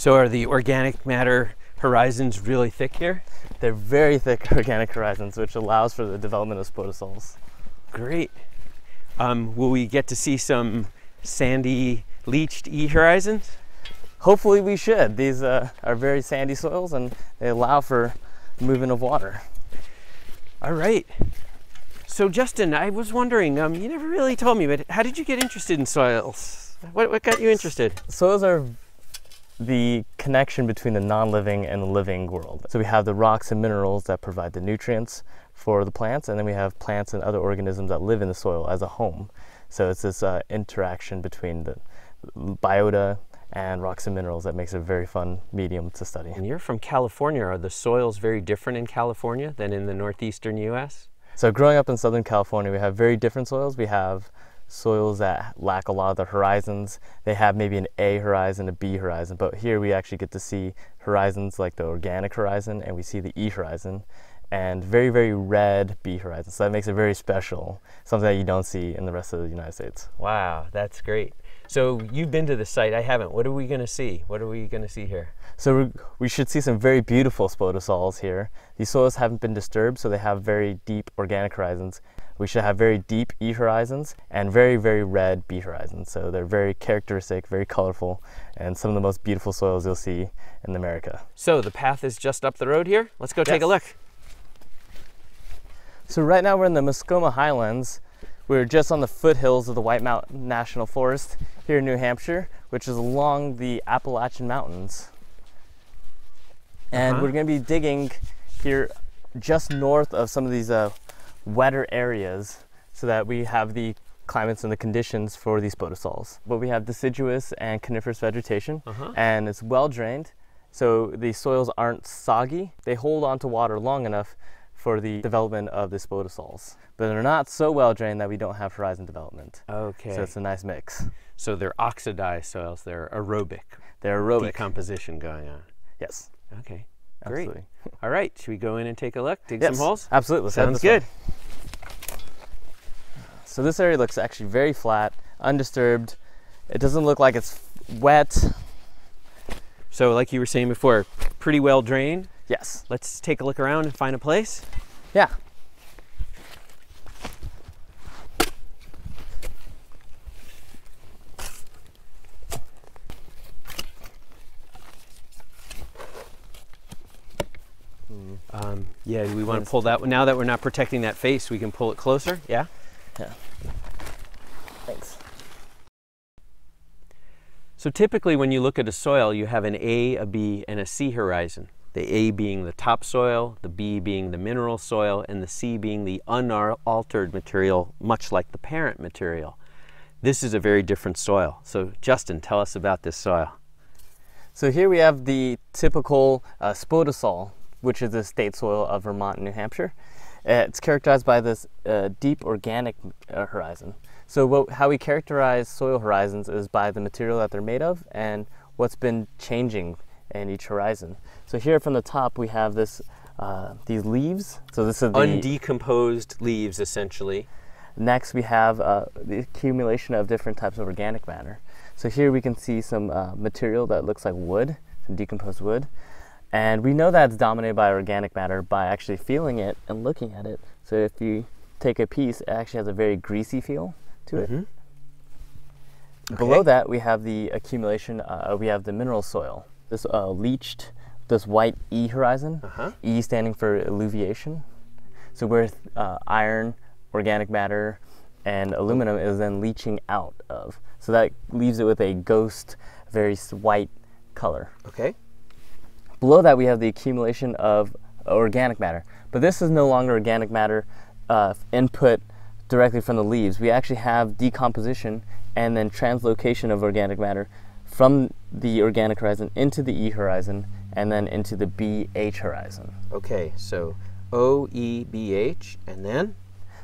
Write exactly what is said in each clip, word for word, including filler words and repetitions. So are the organic matter horizons really thick here? They're very thick organic horizons, which allows for the development of spodosols. Great. Um, will we get to see some sandy, leached E-horizons? Hopefully we should. These uh, are very sandy soils and they allow for movement of water. All right. So Justin, I was wondering, um, you never really told me, but how did you get interested in soils? What, what got you interested? Soils are the connection between the non-living and the living world. So we have the rocks and minerals that provide the nutrients for the plants, and then we have plants and other organisms that live in the soil as a home. So it's this uh, interaction between the biota and rocks and minerals that makes it a very fun medium to study. And you're from California. Are the soils very different in California than in the northeastern U S? So growing up in Southern California, we have very different soils. We have soils that lack a lot of the horizons. They have maybe an A horizon, a B horizon, but here we actually get to see horizons like the organic horizon, and we see the E horizon, and very, very red B horizon. So that makes it very special, something that you don't see in the rest of the United States. Wow, that's great. So you've been to the site, I haven't. What are we gonna see? What are we gonna see here? So we should see some very beautiful spodosols here. These soils haven't been disturbed, so they have very deep organic horizons. We should have very deep E horizons and very, very red B horizons. So they're very characteristic, very colorful, and some of the most beautiful soils you'll see in America. So the path is just up the road here. Let's go take yes. a look. So right now we're in the Mascoma Highlands. We're just on the foothills of the White Mountain National Forest here in New Hampshire, which is along the Appalachian Mountains. And uh-huh. we're gonna be digging here just north of some of these uh, wetter areas so that we have the climates and the conditions for these spodosols. But we have deciduous and coniferous vegetation, uh-huh. and it's well drained, so the soils aren't soggy. They hold on to water long enough for the development of the spodosols, but they're not so well drained that we don't have horizon development. Okay. So it's a nice mix. So they're oxidized soils, they're aerobic. They're aerobic. Decomposition going on. Yes. Okay, great. Absolutely. All right, should we go in and take a look, dig yes. some holes? Absolutely. Sounds good. Way. So this area looks actually very flat, undisturbed. It doesn't look like it's wet. So like you were saying before, pretty well drained. Yes. Let's take a look around and find a place. Yeah. Mm. Um, yeah, we want to pull that one. Now that we're not protecting that face, we can pull it closer. Yeah? Yeah. Thanks. So typically when you look at a soil, you have an A, a B, and a C horizon. The A being the topsoil, the B being the mineral soil, and the C being the unaltered material, much like the parent material. This is a very different soil. So Justin, tell us about this soil. So here we have the typical uh, spodosol, which is the state soil of Vermont and New Hampshire. Uh, it's characterized by this uh, deep organic uh, horizon. So what, how we characterize soil horizons is by the material that they're made of and what's been changing and each horizon. So here from the top we have this, uh, these leaves. So this is the undecomposed leaves, essentially. Next we have uh, the accumulation of different types of organic matter. So here we can see some uh, material that looks like wood, some decomposed wood. And we know that it's dominated by organic matter by actually feeling it and looking at it. So if you take a piece, it actually has a very greasy feel to it. Mm-hmm. Okay. Below that we have the accumulation, uh, we have the mineral soil. This uh, leached, this white E horizon, uh-huh. E standing for eluviation. So where uh, iron, organic matter, and aluminum is then leaching out of. So that leaves it with a ghost, very white color. Okay. Below that we have the accumulation of organic matter. But this is no longer organic matter uh, input directly from the leaves. We actually have decomposition and then translocation of organic matter from the organic horizon into the E horizon and then into the B H horizon. Okay, so O, E, B, H, and then?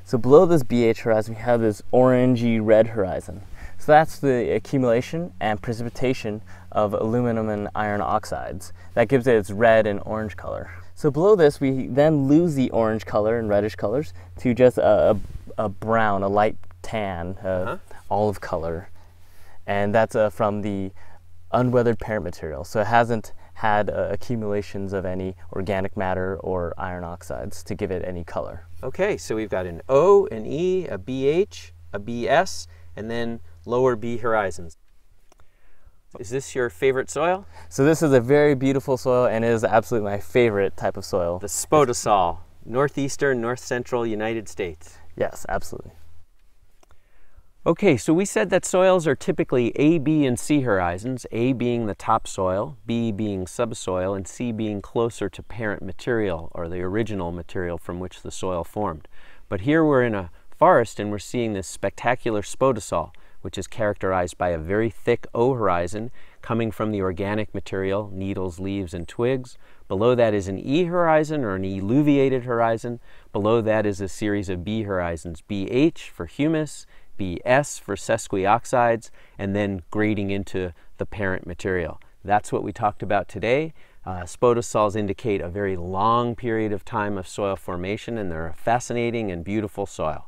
So below this B H horizon, we have this orangey red horizon. So that's the accumulation and precipitation of aluminum and iron oxides. That gives it its red and orange color. So below this, we then lose the orange color and reddish colors to just a, a, a brown, a light tan, a uh-huh. olive color. And that's uh, from the unweathered parent material, so it hasn't had uh, accumulations of any organic matter or iron oxides to give it any color. Okay, so we've got an O, an E, a B H, a B S, and then lower B horizons. Is this your favorite soil? So this is a very beautiful soil and is absolutely my favorite type of soil. The spodosol, northeastern, north central United States. Yes, absolutely. Okay, so we said that soils are typically A, B, and C horizons, A being the topsoil, B being subsoil, and C being closer to parent material or the original material from which the soil formed. But here we're in a forest and we're seeing this spectacular spodosol, which is characterized by a very thick O horizon coming from the organic material, needles, leaves, and twigs. Below that is an E horizon or an eluviated horizon. Below that is a series of B horizons, B H for humus, B S for sesquioxides, and then grading into the parent material. That's what we talked about today. Uh, spodosols indicate a very long period of time of soil formation, and they're a fascinating and beautiful soil.